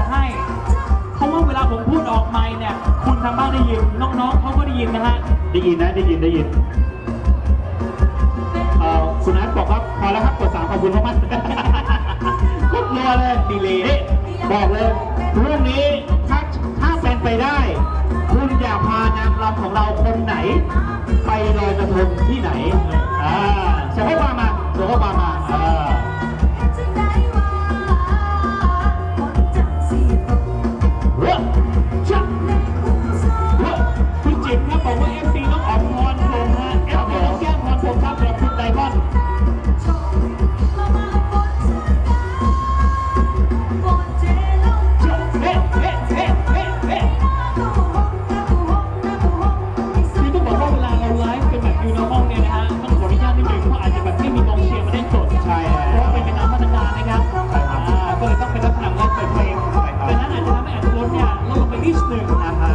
บอกให้เพราะว่าเวลาผมพูดออกไมค์เนี่ยคุณทางบ้านได้ยินน้องๆเขาก็ได้ยินนะฮะได้ยินนะได้ยินคุณนัทบอกว่าพอแล้วครับกด3ขอบคุณมากๆกดรัวเลยดีเลยบอกเลยเรื่องนี้ถ้าเป็นไปได้คุณอย่าพานางรำของเราคนไหนไปลอยกระทงที่ไหนส่งข้อความมาคุณจิ๋มครับบอกว่า FC ต้องออกพรผมฮะ FC ต้องแก้พรผมครับแบบคุณไดมอนด์คือต้องบอกว่าเวลาเราไลฟ์เป็นแบบยูนิมอลเนี่ยนะฮะต้องขออนุญาตนิดนึงเพราะอาจจะแบบไม่มีกองเชียร์มาเล่นสดใช่เพราะเป็นการมาตรการนะครับก็เลยต้องเป็นลักษณะการเปิดเพลงดังนั้นอาจจะทำให้อัตรสเนี่ยลดลงไปนิดนึงนะคะค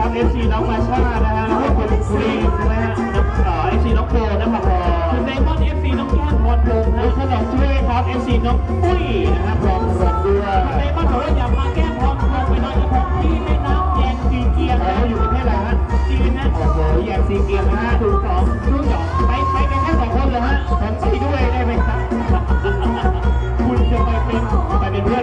รับ FC น้องมาช่านะฮะแล้วก็คุณครีมนะฮะ FC น้องโบนะครับคุณไดมอนด์ FC น้องแก้มพรพงษ์นะขนมช่วยครับ FC น้องปุ้ยนะครับพร้อมด้วยคุณไดมอนด์บอกว่าอย่าพาแก้มพรพงษ์ไปลอยกระทงที่แม่น้ำแยงซีเกียงนะอยู่ประเทศอะไรฮะจีนนะโอ้โหแยงซีเกียงนะถูก2ไปกันแค่2คนเหรอฮะผมไปด้วยได้ไหมครับคุณจะไปเป็นเพื่อน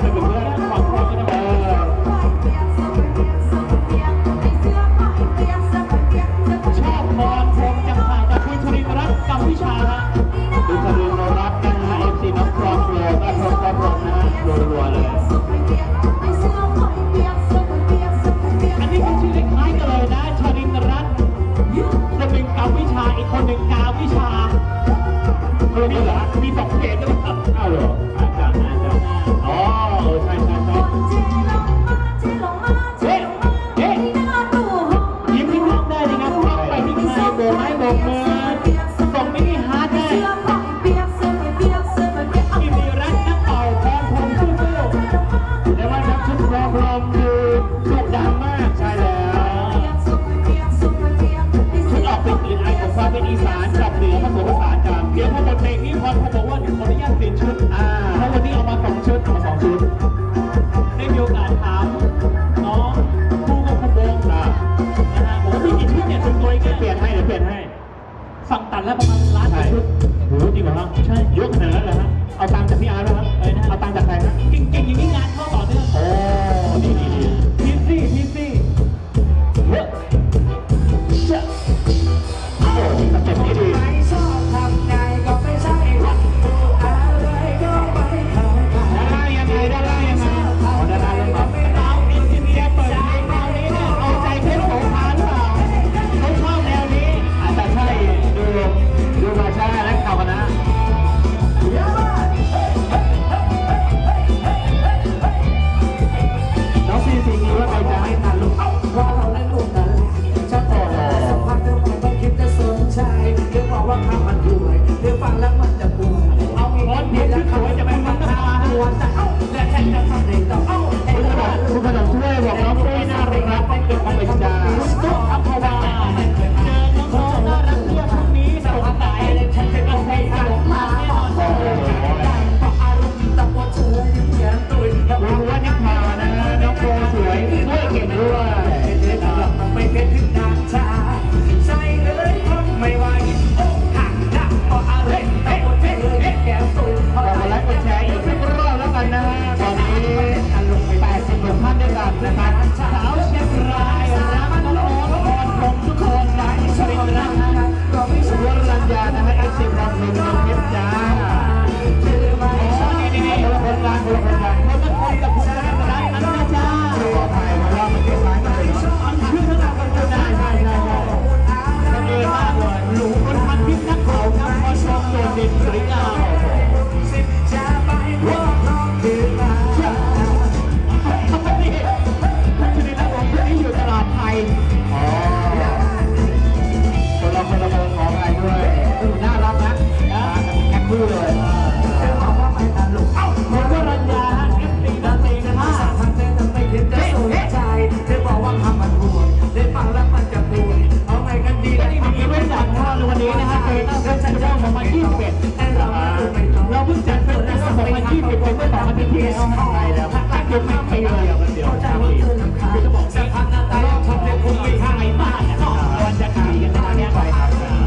เราเพิ่งจัดเสร็จแล้วก็2020เป็นต้นต่อมาที่ที่เอาไปแล้วถ้าเกิดไม่เกี่ยวเดี๋ยวจะมีคือจะบอกสักพักนะแต่รอบชมเด็กคงไม่ข้างในบ้านก็วันจะดีกันนะเนี่ย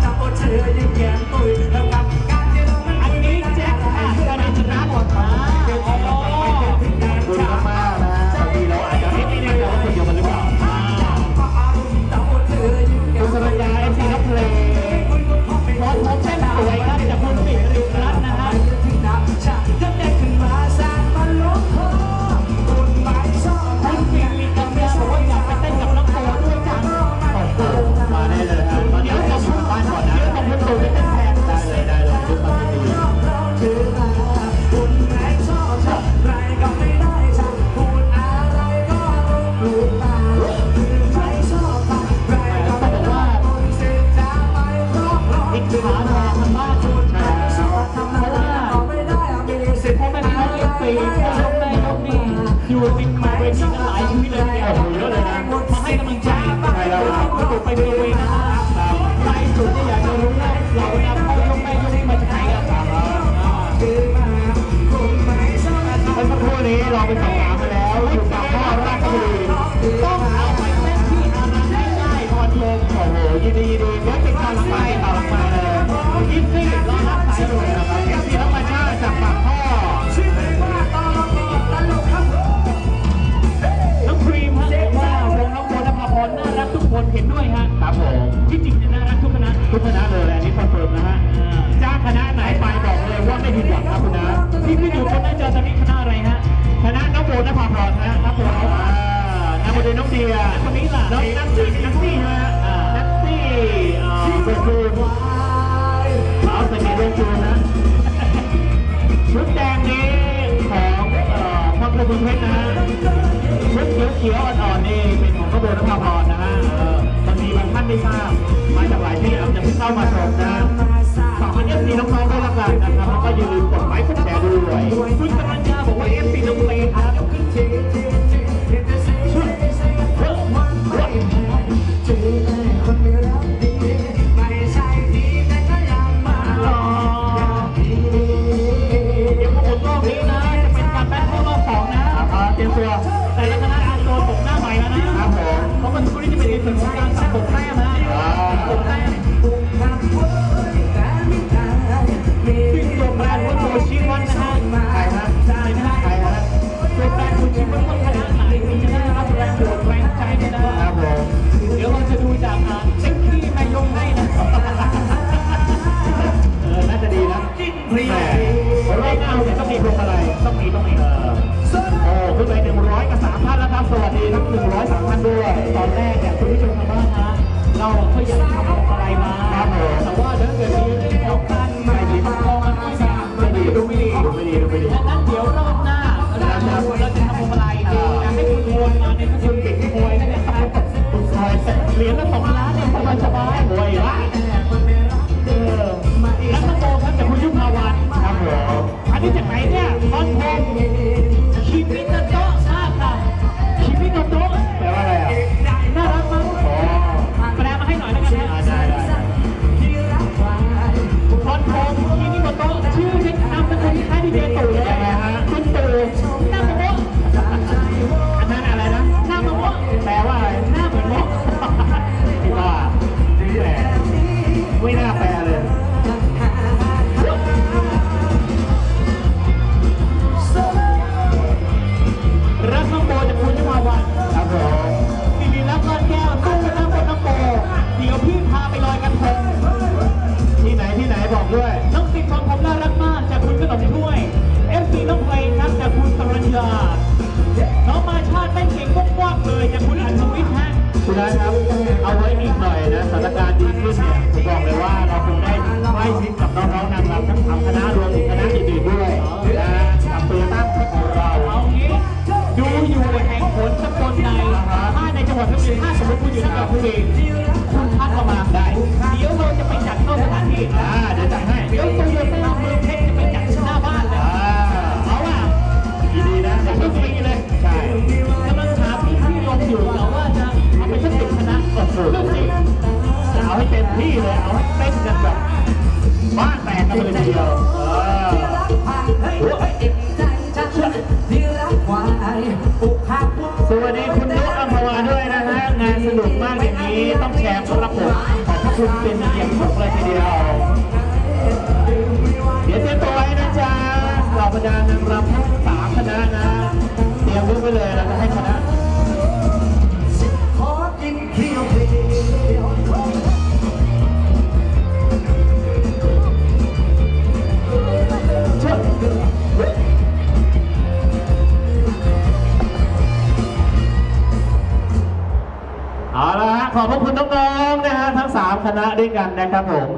จะโคตรเฉยยิ่งแย่ตุยแล้วกับการเจริญมันอันนี้แจ็คค่ะเพื่อการชนะหมดมาเดี๋ยวเราไปเจอที่งานชามาบางทีเราอาจจะไม่ได้เจอคนเดียวมันหรือเปล่าคุณสมัยยาเอฟซีนักเลงร้อนร้อนเช่นสวยครับจะพูดไม่ถูกรัดนะฮะเอาให้เต็มที่เลยเอาให้เต้นกันแบบ บ้านแตกกันเลยทีเดียวที่รักผ่านให้เต็มใจฉันที่รักกว่าไอ้ปุกหักสวัสดีคุณนุ๊กอัมพวาด้วยนะฮะงานสนุกมากอย่างนี้ต้องแชร์ครับผมขอบคุณเป็นเยี่ยมมากเลยทีเดียวเดี๋ยวเตรียมตัวไว้นะจ๊ะเหล่าบรรดานางรำทั้ง3คณะนะเตรียมไว้ไปเลยเราจะให้คณะขอกินเคี้ยวเอาละฮะขอบพระคุณน้องๆนะฮะทั้ง3คณะด้วยกันนะครับผม